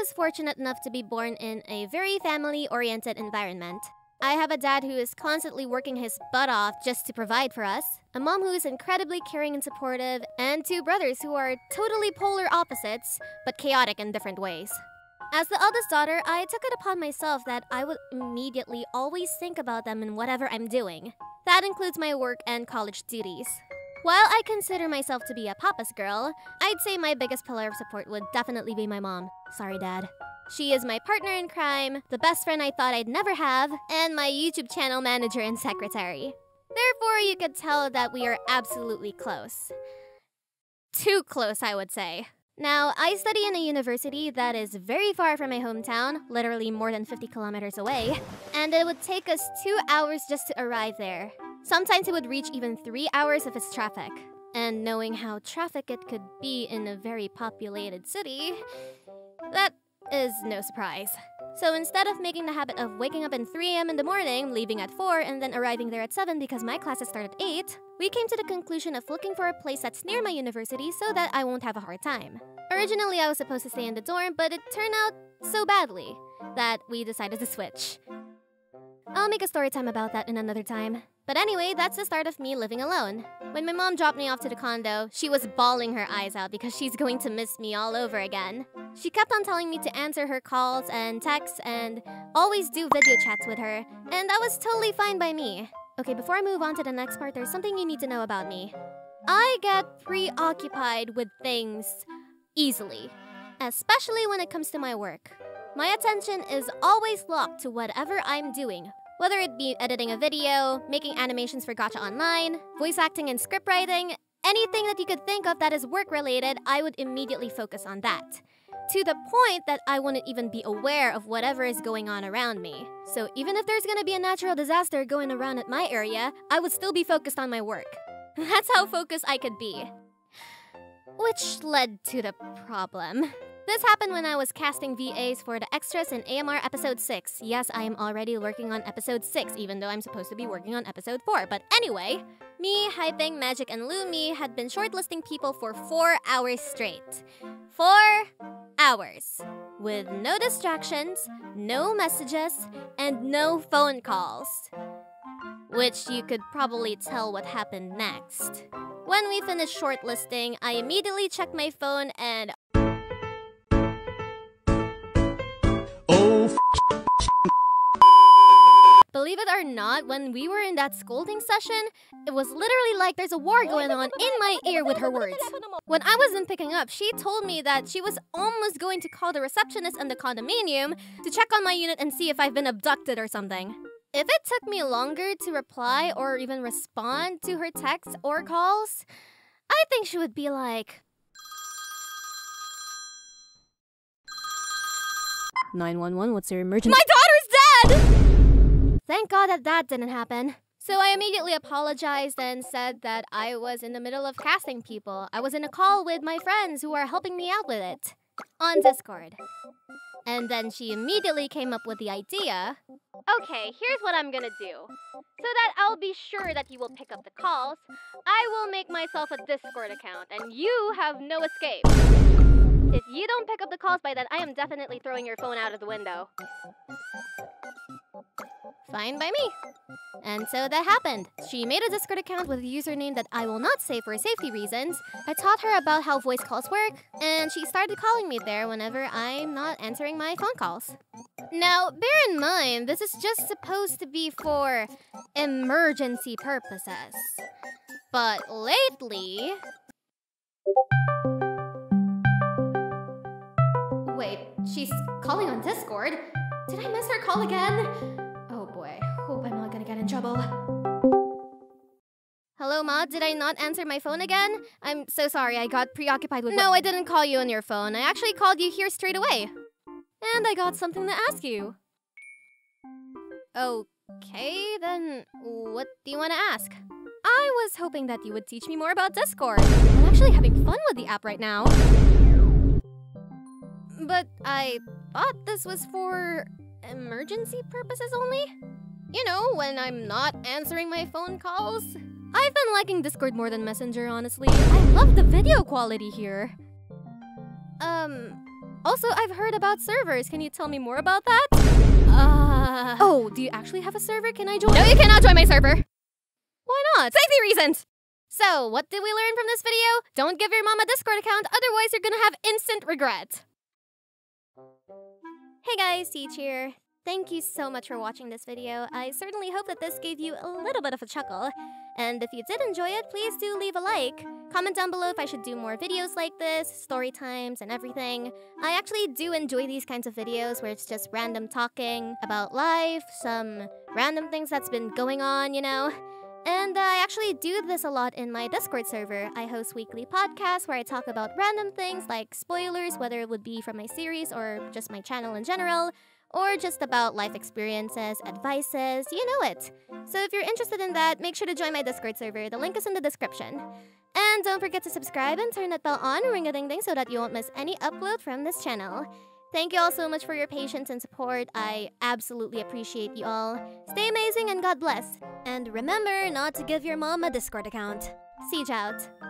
was fortunate enough to be born in a very family-oriented environment. I have a dad who is constantly working his butt off just to provide for us, a mom who is incredibly caring and supportive, and two brothers who are totally polar opposites, but chaotic in different ways. As the eldest daughter, I took it upon myself that I would immediately always think about them in whatever I'm doing. That includes my work and college duties. While I consider myself to be a papa's girl, I'd say my biggest pillar of support would definitely be my mom. Sorry, Dad. She is my partner in crime, the best friend I thought I'd never have, and my YouTube channel manager and secretary. Therefore, you could tell that we are absolutely close. Too close, I would say. Now, I study in a university that is very far from my hometown, literally more than 50 kilometers away, and it would take us 2 hours just to arrive there. Sometimes it would reach even 3 hours if it's traffic. And knowing how traffic it could be in a very populated city, that is no surprise. So instead of making the habit of waking up at 3 a.m. in the morning, leaving at 4, and then arriving there at 7 because my classes start at 8, we came to the conclusion of looking for a place that's near my university so that I won't have a hard time. Originally, I was supposed to stay in the dorm, but it turned out so badly that we decided to switch. I'll make a story time about that in another time. But anyway, that's the start of me living alone. When my mom dropped me off to the condo, she was bawling her eyes out because she's going to miss me all over again. She kept on telling me to answer her calls and texts and always do video chats with her, and that was totally fine by me. Okay, before I move on to the next part, there's something you need to know about me. I get preoccupied with things easily, especially when it comes to my work. My attention is always locked to whatever I'm doing. Whether it be editing a video, making animations for Gacha Online, voice acting and script writing, anything that you could think of that is work-related, I would immediately focus on that. To the point that I wouldn't even be aware of whatever is going on around me. So even if there's gonna be a natural disaster going around at my area, I would still be focused on my work. That's how focused I could be. Which led to the problem. This happened when I was casting VAs for the extras in AMR episode 6. Yes, I am already working on episode 6, even though I'm supposed to be working on episode 4. But anyway, me, Hyping, Magic, and Lumi had been shortlisting people for 4 hours straight. 4 hours. With no distractions, no messages, and no phone calls. Which you could probably tell what happened next. When we finished shortlisting, I immediately checked my phone and... Believe it or not, when we were in that scolding session, it was literally like there's a war going on in my ear with her words. When I wasn't picking up, she told me that she was almost going to call the receptionist in the condominium to check on my unit and see if I've been abducted or something. If it took me longer to reply or even respond to her texts or calls, I think she would be like... 911, what's your emergency? My daughter's dead! Thank God that didn't happen. So I immediately apologized and said that I was in the middle of casting people. I was in a call with my friends who are helping me out with it on Discord. And then she immediately came up with the idea. Okay, here's what I'm gonna do. So that I'll be sure that you will pick up the calls, I will make myself a Discord account and you have no escape. If you don't pick up the calls by then, I am definitely throwing your phone out of the window. Fine by me. And so that happened. She made a Discord account with a username that I will not say for safety reasons. I taught her about how voice calls work, and she started calling me there whenever I'm not answering my phone calls. Now, bear in mind, this is just supposed to be for emergency purposes. But lately... Wait, she's calling on Discord? Did I miss her call again? Hope I'm not gonna get in trouble. Hello, Ma, did I not answer my phone again? I'm so sorry, I got preoccupied with... No, I didn't call you on your phone. I actually called you here straight away. And I got something to ask you. Okay, then what do you want to ask? I was hoping that you would teach me more about Discord. I'm actually having fun with the app right now. But I thought this was for emergency purposes only? You know, when I'm not answering my phone calls. I've been liking Discord more than Messenger, honestly. I love the video quality here. Also, I've heard about servers. Can you tell me more about that? Oh, do you actually have a server? Can I join? No, you cannot join my server. Why not? Safety reasons. So, what did we learn from this video? Don't give your mom a Discord account, otherwise you're gonna have instant regret. Hey guys, Teach here. Thank you so much for watching this video. I certainly hope that this gave you a little bit of a chuckle. And if you did enjoy it, please do leave a like. Comment down below if I should do more videos like this, story times and everything. I actually do enjoy these kinds of videos where it's just random talking about life, some random things that's been going on, you know? And I actually do this a lot in my Discord server. I host weekly podcasts where I talk about random things like spoilers, whether it would be from my series or just my channel in general, or just about life experiences, advices, you know it. So if you're interested in that, make sure to join my Discord server. The link is in the description. And don't forget to subscribe and turn that bell on, ring-a-ding-ding, so that you won't miss any upload from this channel. Thank you all so much for your patience and support. I absolutely appreciate you all. Stay amazing and God bless. And remember not to give your mom a Discord account. Siege out.